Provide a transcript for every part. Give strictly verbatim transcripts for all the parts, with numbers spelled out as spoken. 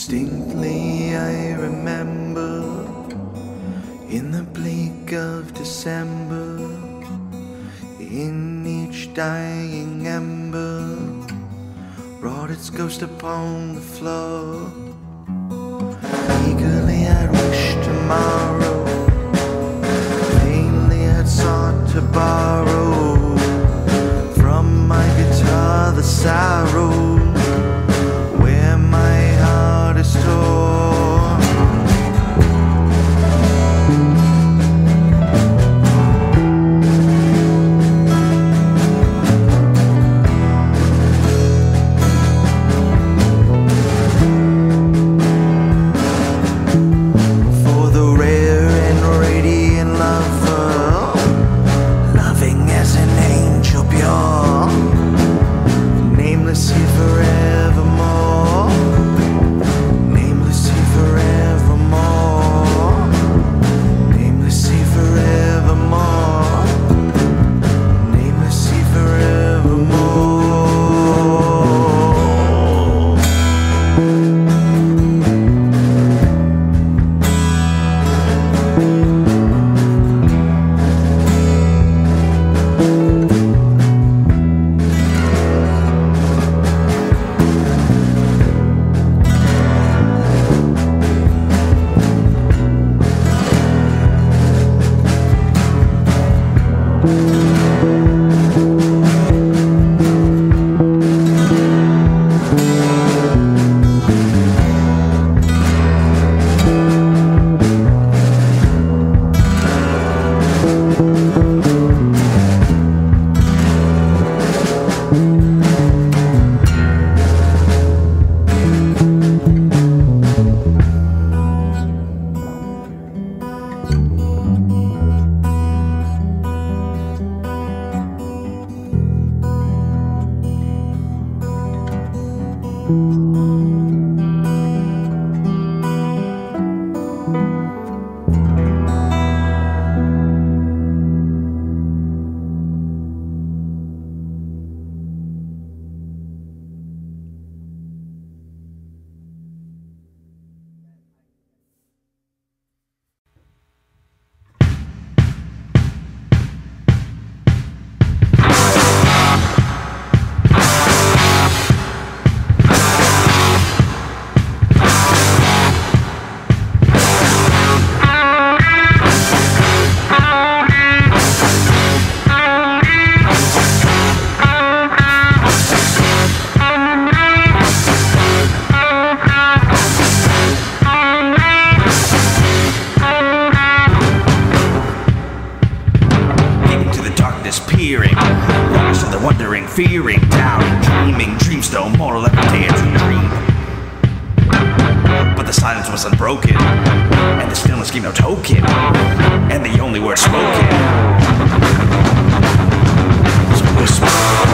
Distinctly I remember, in the bleak of December, in each dying ember wrought its ghost upon the floor. Eagerly I wished tomorrow, vainly I sought to borrow from my guitar the sorrow where my heart is torn. For the rare and radiant lover, loving as an angel pure, nameless here forevermore. Fearing, doubting, dreaming, dreams no more left to dance and dream. But the silence was unbroken, and the stillness gave no token, and the only word spoken was a whisper.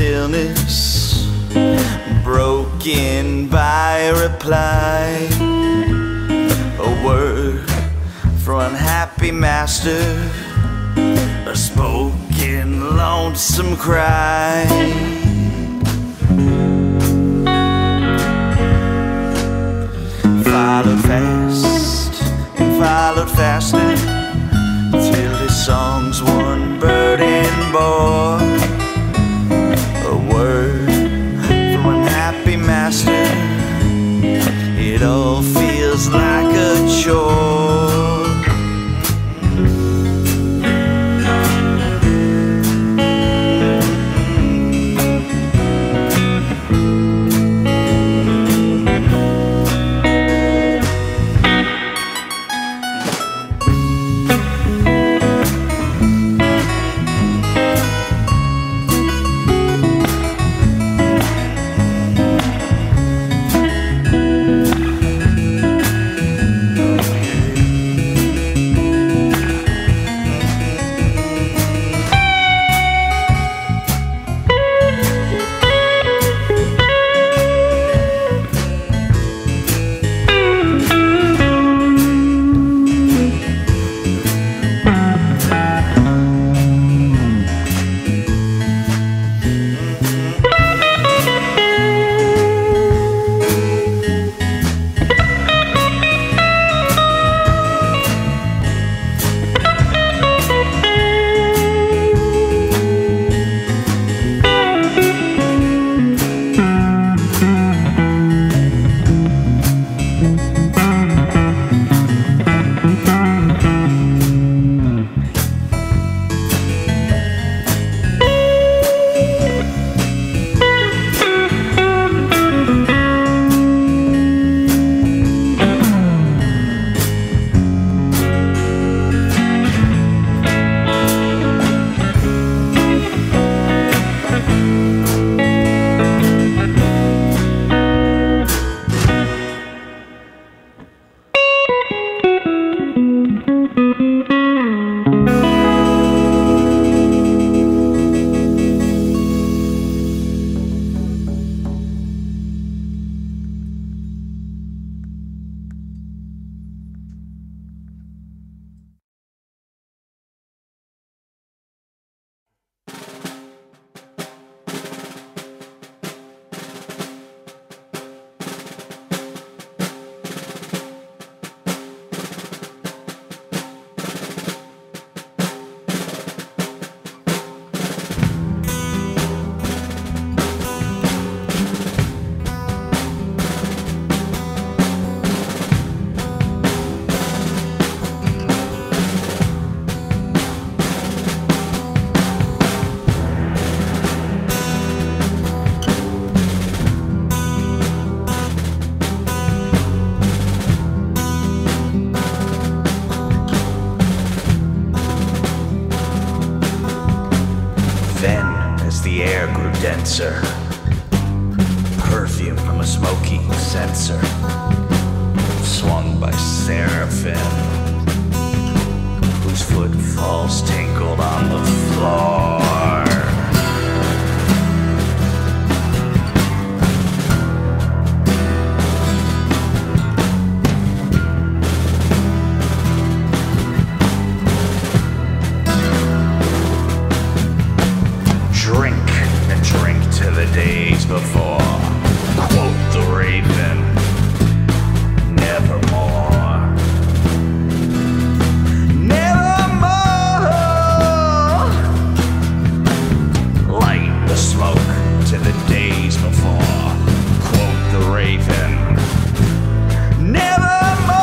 stillness, broken by reply. A word from unhappy master, a spoken lonesome cry. Followed fast and followed faster, till his songs one burden bore. A word from unhappy master, it all feels like a chore. Denser, perfume from a smoky censer, swung by seraphim, whose footfalls tinkled on the floor. Days before, quote the raven, nevermore. Nevermore. Light the smoke to the days before, quote the raven, nevermore.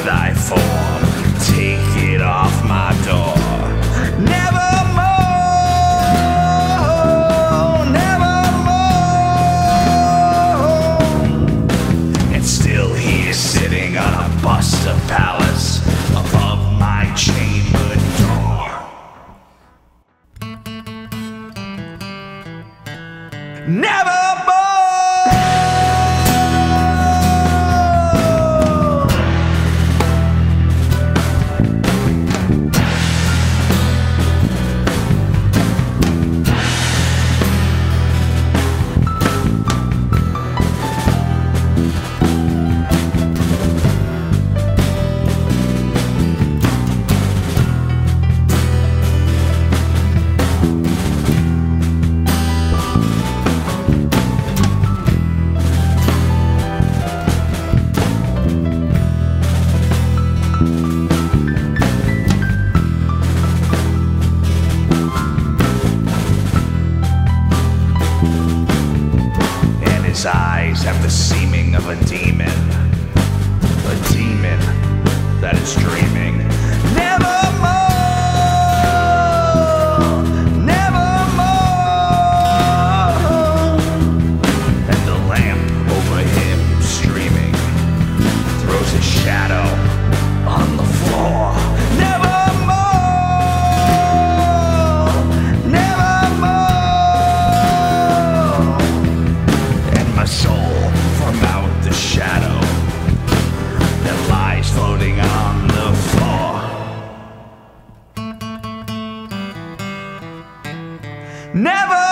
Thy form, take it off my door. Nevermore, nevermore. And still he is sitting on a bust of Pallas above my chamber door. Nevermore. its eyes have the seeming of a demon, a demon that is dreaming. Nevermore, nevermore. And the lamp over him streaming throws a shadow on the floor. Never!